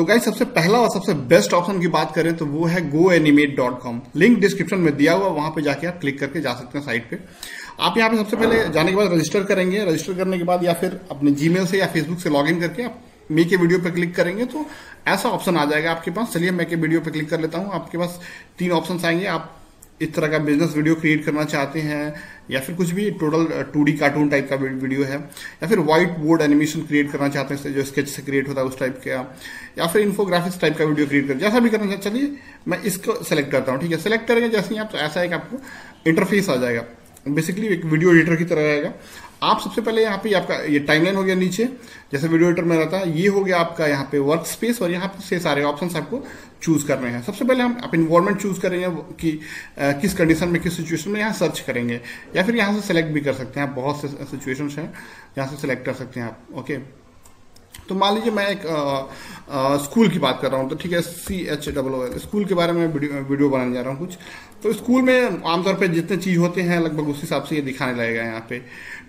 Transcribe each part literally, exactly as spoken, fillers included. तो गाइस सबसे पहला और सबसे बेस्ट ऑप्शन की बात करें तो वो है go animate dot com। Link description में दिया हुआ, वहां पे जाके आप क्लिक करके जा सकते हैं साइट पे। आप यहाँ पे सबसे पहले जाने के बाद रजिस्टर करेंगे, रजिस्टर करने के बाद या फिर अपने जीमेल से या फेसबुक से लॉगिन करके आप मेक ए वीडियो पे क्लिक करेंगे तो ऐसा ऑप्शन आ जाएगा आपके पास। चलिए मेक ए वीडियो पे क्लिक कर लेता हूँ। आपके पास तीन ऑप्शन आएंगे। आप इस तरह का बिजनेस वीडियो क्रिएट करना चाहते हैं या फिर कुछ भी total two D cartoon type का वीडियो है, या फिर व्हाइट बोर्ड एनिमेशन क्रिएट करना चाहते हैं जो स्केच से क्रिएट होता है उस टाइप का, या फिर इन्फोग्राफिक्स टाइप का वीडियो क्रिएट कर, जैसा भी करना चाहते। चलिए मैं इसको सेलेक्ट करता हूँ। ठीक है, सेलेक्ट करेंगे जैसे ही आप, तो ऐसा एक आपको इंटरफेस आ जाएगा, बेसिकली एक वीडियो एडिटर की तरह रहेगा। आप सबसे पहले यहाँ पे आपका ये टाइमलाइन हो गया नीचे, जैसे वीडियो एडिटर में रहता है। ये हो गया आपका यहाँ पे वर्क स्पेस और यहाँ पे से सारे ऑप्शंस आपको चूज करने हैं। सबसे पहले हम आप इन्वायरमेंट चूज करेंगे कि आ, किस कंडीशन में, किस सिचुएशन में यहाँ सर्च करेंगे, या फिर यहाँ से सेलेक्ट भी कर सकते हैं आप। बहुत से सिचुएशंस हैं यहाँ से सेलेक्ट कर सकते हैं आप। ओके, तो मान लीजिए मैं एक आ, आ, स्कूल की बात कर रहा हूँ, तो ठीक है C H double O L school के बारे में वीडियो, वीडियो बनाने जा रहा हूँ कुछ। तो स्कूल में आमतौर पे जितने चीज़ होते हैं लगभग उस हिसाब से ये दिखाने लगेगा यहाँ पे।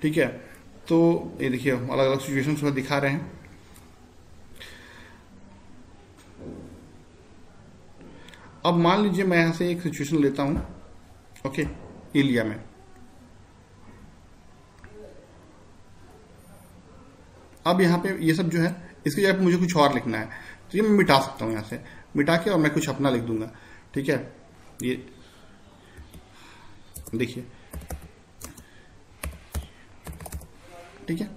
ठीक है, तो ये देखिए अलग अलग सिचुएशंस में दिखा रहे हैं। अब मान लीजिए मैं यहाँ से एक सिचुएशन लेता हूँ। ओके, ये लिया मैं। अब यहाँ पे ये सब जो है इसकी जगह पे मुझे कुछ और लिखना है, तो ये मैं मिटा सकता हूँ यहाँ से, मिटा के और मैं कुछ अपना लिख दूंगा। ठीक है, ये देखिए, ठीक है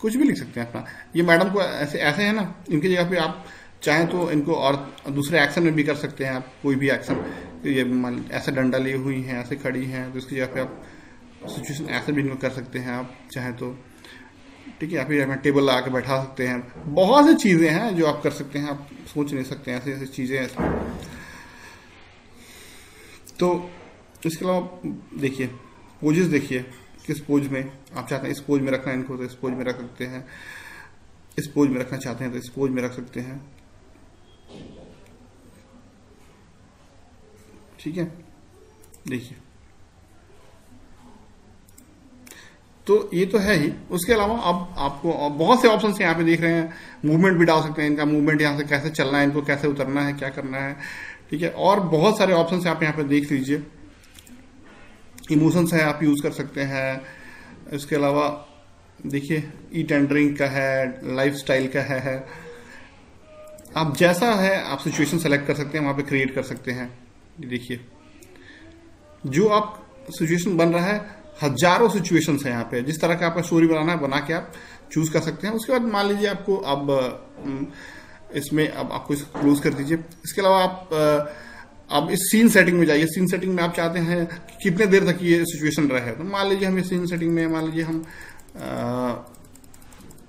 कुछ भी लिख सकते हैं अपना। ये मैडम को ऐसे ऐसे है ना, इनकी जगह पे आप चाहें तो इनको और दूसरे एक्शन में भी कर सकते हैं आप। कोई भी एक्शन, तो ये ऐसे डंडा लिए हुई हैं, ऐसे खड़ी हैं, तो इसकी जगह पे आप सिचुएशन ऐसे भी इनको कर सकते हैं आप चाहें तो। ठीक है, या फिर हमें टेबल लगा के बैठा सकते हैं। बहुत सी चीजें हैं जो आप कर सकते हैं, आप सोच नहीं सकते हैं ऐसी ऐसी चीजें हैं। तो इसके अलावा देखिए पोजेस, देखिए किस पोज में आप चाहते हैं। इस पोज में रखना है इनको तो इस पोज में रख सकते हैं, इस पोज में रखना चाहते हैं तो इस पोज में रख सकते हैं। ठीक है, देखिए तो ये तो है ही। उसके अलावा अब आपको बहुत से ऑप्शंस यहाँ पे देख रहे हैं। मूवमेंट भी डाल सकते हैं, इनका मूवमेंट यहाँ से कैसे चलना है, इनको कैसे उतरना है, क्या करना है। ठीक है, और बहुत सारे ऑप्शंस आप यहाँ पे देख लीजिए। इमोशंस है, आप यूज कर सकते हैं। इसके अलावा देखिए ईट एंड ड्रिंक का है, लाइफस्टाइल का है, है। आप जैसा है आप सिचुएशन सेलेक्ट कर सकते हैं, वहां पर क्रिएट कर सकते हैं। देखिए जो आप सिचुएशन बन रहा है, हजारों सिचुएशंस हैं यहाँ पे। जिस तरह का आपका स्टोरी बनाना है बना के आप चूज कर सकते हैं। उसके बाद मान लीजिए आपको अब इसमें अब आपको इसको क्लोज कर दीजिए। इसके अलावा आप अब इस सीन सेटिंग में जाइए। सीन सेटिंग में आप चाहते हैं कि कितने देर तक ये सिचुएशन रहे, तो मान लीजिए हम सीन सेटिंग में मान लीजिए हम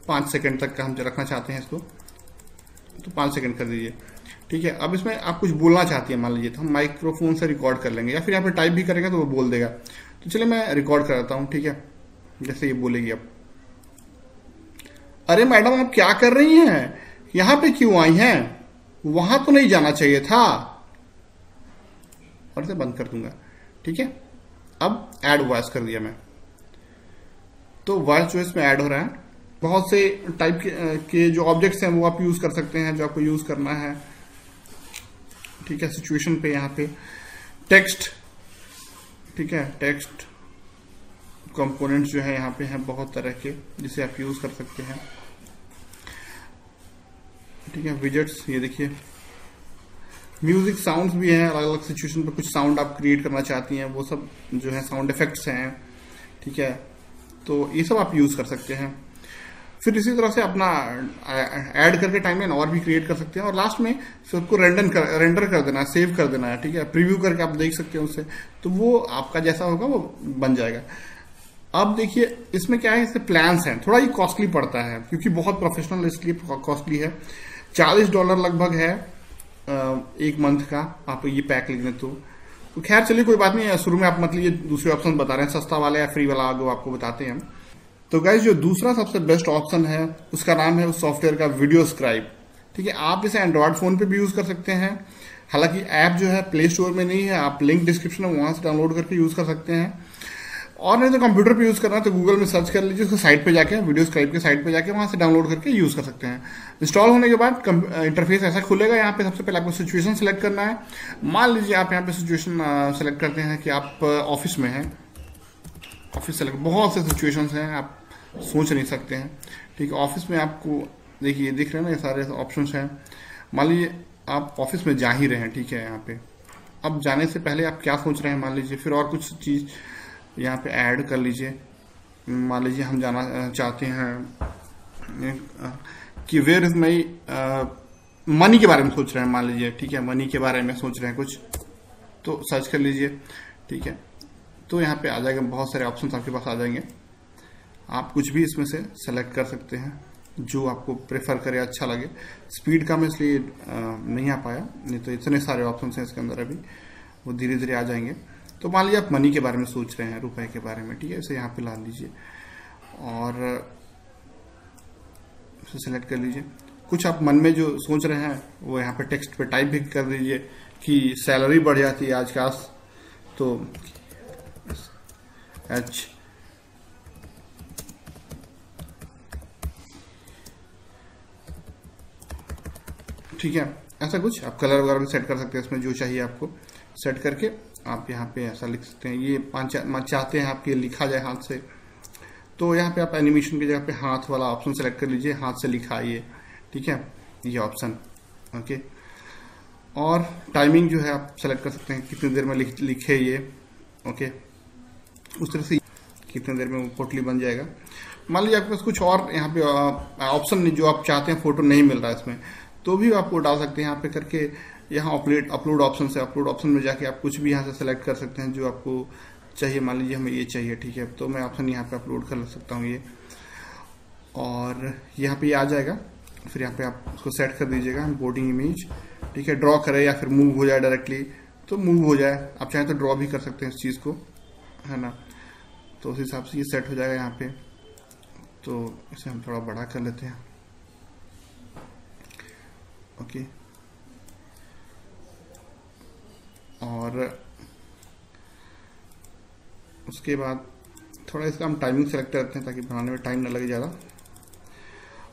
पाँच सेकेंड तक का हम रखना चाहते हैं इसको, तो पाँच सेकेंड कर दीजिए। ठीक है, अब इसमें आप कुछ बोलना चाहती है मान लीजिए, तो हम माइक्रोफोन से रिकॉर्ड कर लेंगे या फिर यहाँ पे टाइप भी करेंगे तो वो बोल देगा। तो चलिए मैं रिकॉर्ड कराता हूँ। ठीक है, जैसे ये बोलेगी अब, अरे मैडम आप क्या कर रही हैं, यहाँ पे क्यों आई हैं, वहां तो नहीं जाना चाहिए था, और इसे बंद कर दूंगा। ठीक है, अब ऐड वॉइस कर दिया मैं, तो वॉइस जो इसमें ऐड हो रहा है। बहुत से टाइप के, के जो ऑब्जेक्ट्स हैं वो आप यूज कर सकते हैं जो आपको यूज करना है। ठीक है, सिचुएशन पे यहाँ पे टेक्स्ट, ठीक है टेक्स्ट कंपोनेंट्स जो है यहाँ पे हैं बहुत तरह के, जिसे आप यूज कर सकते हैं। ठीक है, विजेट्स, ये देखिए म्यूजिक साउंड्स भी हैं। अलग अलग सिचुएशन पे कुछ साउंड आप क्रिएट करना चाहती हैं, वो सब जो है साउंड इफेक्ट्स हैं। ठीक है, तो ये सब आप यूज कर सकते हैं। फिर इसी तरह से अपना ऐड करके टाइमलाइन और भी क्रिएट कर सकते हैं, और लास्ट में सबको रेंडर कर रेंडर कर देना है, सेव कर देना है। ठीक है, प्रीव्यू करके आप देख सकते हैं उससे, तो वो आपका जैसा होगा वो बन जाएगा। अब देखिए इसमें क्या है, इससे प्लान्स हैं, थोड़ा ये कॉस्टली पड़ता है क्योंकि बहुत प्रोफेशनल, इसलिए कॉस्टली है। चालीस डॉलर लगभग है एक मंथ का, आप ये पैक लेने तो तो खैर चलिए कोई बात नहीं है। शुरू में आप मत लीजिए, दूसरे ऑप्शन बता रहे हैं सस्ता वाला या फ्री वाला, जो आपको बताते हैं। तो गाइज जो दूसरा सबसे बेस्ट ऑप्शन है उसका नाम है उस सॉफ्टवेयर का वीडियोस्क्राइब। ठीक है, आप इसे एंड्रॉयड फोन पे भी यूज कर सकते हैं। हालांकि ऐप जो है प्ले स्टोर में नहीं है, आप लिंक डिस्क्रिप्शन में वहां से डाउनलोड करके यूज कर सकते हैं। और नहीं तो कंप्यूटर पे यूज़ करना तो गूगल में सर्च कर लीजिए, उसको साइट पे जाके वीडियोस्क्राइब के साइट पे जाके वहाँ से डाउनलोड करके यूज़ कर सकते हैं। इंस्टॉल होने के बाद इंटरफेस ऐसा खुलेगा। यहाँ पे सबसे पहले आपको सिचुएशन सेलेक्ट करना है। मान लीजिए आप यहाँ पे सिचुएशन सेलेक्ट करते हैं कि आप ऑफिस में हैं, ऑफिस सेलेक्ट, बहुत से सिचुएशंस हैं आप सोच नहीं सकते हैं। ठीक है, ऑफिस में आपको देखिए दिख रहे हैं ना ये सारे ऑप्शंस हैं। मान लीजिए आप ऑफिस में जा ही रहे हैं, ठीक है, यहाँ पे अब जाने से पहले आप क्या सोच रहे हैं मान लीजिए, फिर और कुछ चीज़ यहाँ पे ऐड कर लीजिए। मान लीजिए हम जाना चाहते हैं कि वेयर इज माई मनी के बारे में सोच रहे हैं, मान लीजिए, ठीक है, मनी के बारे में सोच रहे हैं कुछ, तो सर्च कर लीजिए। ठीक है, तो यहाँ पे आ जाएगा, बहुत सारे ऑप्शंस आपके पास आ जाएंगे। आप कुछ भी इसमें से सेलेक्ट कर सकते हैं जो आपको प्रेफर करे, अच्छा लगे। स्पीड कम इसलिए नहीं आ पाया, नहीं तो इतने सारे ऑप्शन हैं इसके अंदर, अभी वो धीरे धीरे आ जाएंगे। तो मान लीजिए आप मनी के बारे में सोच रहे हैं, रुपए के बारे में, ठीक है, इसे यहाँ पे ला लीजिए और इसे सेलेक्ट कर लीजिए। कुछ आप मन में जो सोच रहे हैं वो यहाँ पे टेक्स्ट पे टाइप भी कर दीजिए कि सैलरी बढ़ जाती है आज खास, तो एच ठीक है, ऐसा कुछ। आप कलर वगैरह भी सेट कर सकते हैं इसमें, जो चाहिए आपको सेट करके आप यहाँ पे ऐसा लिख सकते हैं। ये पाँच चाहते हैं आपके लिखा जाए हाथ से, तो यहाँ पे आप एनिमेशन की जगह पे हाथ वाला ऑप्शन सेलेक्ट कर लीजिए, हाथ से लिखा ये, ठीक है, ये ऑप्शन। ओके, और टाइमिंग जो है आप सेलेक्ट कर सकते हैं, कितनी देर में लिख, लिखे ये। ओके, उस तरह से कितनी देर में वो पोटली बन जाएगा। मान लीजिए आपके पास कुछ और यहाँ पे ऑप्शन जो आप चाहते हैं, फोटो नहीं मिल रहा है इसमें, तो भी आपको डाल सकते हैं यहाँ पे करके। यहाँ अपलोड अपलोड ऑप्शन से अपलोड ऑप्शन में जाके आप कुछ भी यहाँ से सेलेक्ट कर सकते हैं जो आपको चाहिए। मान लीजिए हमें ये चाहिए, ठीक है, तो मैं ऑप्शन यहाँ पे अपलोड कर सकता हूँ ये, और यहाँ पे ये आ जाएगा। फिर यहाँ पे आप उसको सेट कर दीजिएगा, बोर्डिंग इमेज, ठीक है, ड्रॉ करें या फिर मूव हो जाए डायरेक्टली, तो मूव हो जाए। आप चाहें तो ड्रॉ भी कर सकते हैं इस चीज़ को, है ना। तो उस हिसाब से ये सेट हो जाएगा यहाँ पे। तो इसे हम थोड़ा बड़ा कर लेते हैं। ओके, और उसके बाद थोड़ा इसका हम टाइमिंग सेलेक्ट करते हैं ताकि बनाने में टाइम ना लगे ज़्यादा।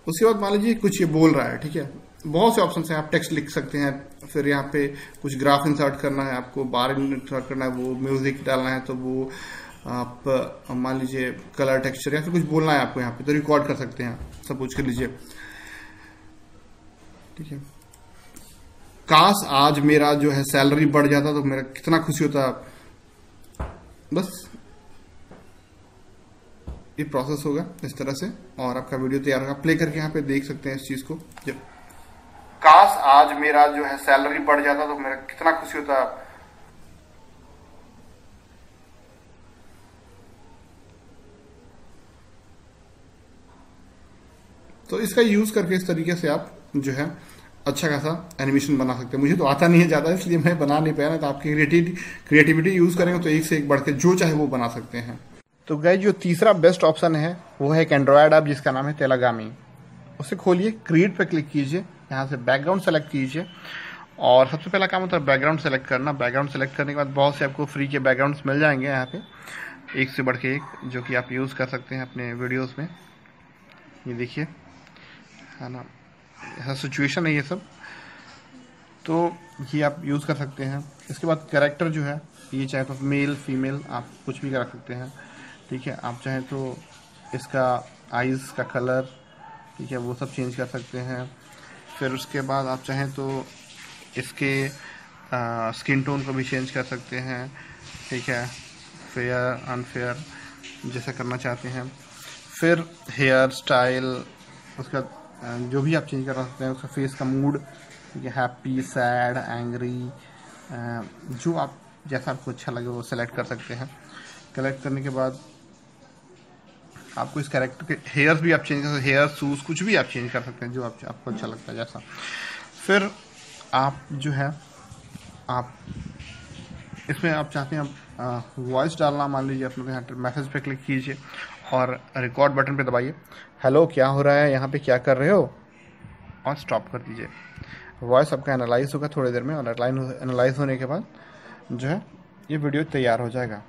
उसके बाद मान लीजिए कुछ ये बोल रहा है, ठीक है, बहुत से ऑप्शन हैं, आप टेक्स्ट लिख सकते हैं। फिर यहाँ पे कुछ ग्राफ इंसर्ट करना है आपको, बार इंसर्ट करना है वो, म्यूजिक डालना है, तो वो आप मान लीजिए कलर, टेक्स्चर, या फिर कुछ बोलना है आपको यहाँ पे, तो रिकॉर्ड कर सकते हैं, सब कुछ कर लीजिए। ठीक है, काश आज मेरा जो है सैलरी बढ़ जाता तो मेरा कितना खुशी होता। बस ये प्रोसेस होगा इस तरह से, और आपका वीडियो तैयार होगा। प्ले करके यहाँ पे देख सकते हैं इस चीज को। जब काश आज मेरा जो है सैलरी बढ़ जाता तो मेरा कितना खुशी होता। तो इसका यूज करके इस तरीके से आप जो है अच्छा खासा एनिमेशन बना सकते हैं। मुझे तो आता नहीं है ज़्यादा, इसलिए मैं बना नहीं पाया, तो आपकी क्रिएटिव क्रिएटिविटी यूज़ करेंगे तो एक से एक बढ़ के जो चाहे वो बना सकते हैं। तो गाइस, जो तीसरा बेस्ट ऑप्शन है वो है एक एंड्रॉयड ऐप जिसका नाम है टेलागामी। उसे खोलिए, क्रिएट पर क्लिक कीजिए, यहाँ से बैकग्राउंड सेलेक्ट कीजिए, और सबसे पहला काम होता है बैकग्राउंड सेलेक्ट करना। बैकग्राउंड सेलेक्ट करने के बाद बहुत से आपको फ्री के बैकग्राउंड्स मिल जाएंगे यहाँ पे, एक से बढ़ के एक, जो कि आप यूज़ कर सकते हैं अपने वीडियोज़ में। ये देखिए, है ना, ऐसा सिचुएशन है ये सब, तो ये आप यूज़ कर सकते हैं। इसके बाद कैरेक्टर जो है ये चाहे तो मेल फीमेल आप कुछ भी कर सकते हैं। ठीक है, आप चाहें तो इसका आइज़ का कलर, ठीक है, वो सब चेंज कर सकते हैं। फिर उसके बाद आप चाहें तो इसके आ, स्किन टोन को भी चेंज कर सकते हैं। ठीक है, फेयर अनफेयर जैसा करना चाहते हैं। फिर हेयर स्टाइल उसका जो भी आप चेंज कर सकते हैं, उसका फेस का मूड, हैप्पी, सैड, एंग्री, जो आप जैसा आपको अच्छा लगे वो सेलेक्ट कर सकते हैं। कलेक्ट करने के बाद आपको इस कैरेक्टर के हेयर्स भी आप चेंज कर सकते हैं, हेयर, शूज़, कुछ भी आप चेंज कर सकते हैं जो आप, आपको अच्छा लगता है जैसा। फिर आप जो है आप इसमें आप चाहते हैं वॉइस डालना, मान लीजिए अपने यहाँ मैसेज पे क्लिक कीजिए और रिकॉर्ड बटन पे दबाइए। हेलो, क्या हो रहा है यहाँ पे, क्या कर रहे हो, और स्टॉप कर दीजिए। वॉइस आपका एनालाइज होगा थोड़ी देर में, और एनालाइज होने के बाद जो है ये वीडियो तैयार हो जाएगा।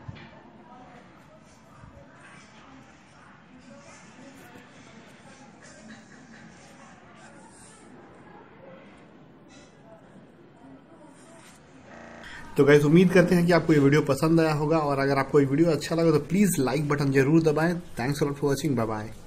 तो गाइस उम्मीद करते हैं कि आपको ये वीडियो पसंद आया होगा और अगर आपको ये वीडियो अच्छा लगा तो प्लीज़ लाइक बटन जरूर दबाएं। Thanks for watching, bye bye.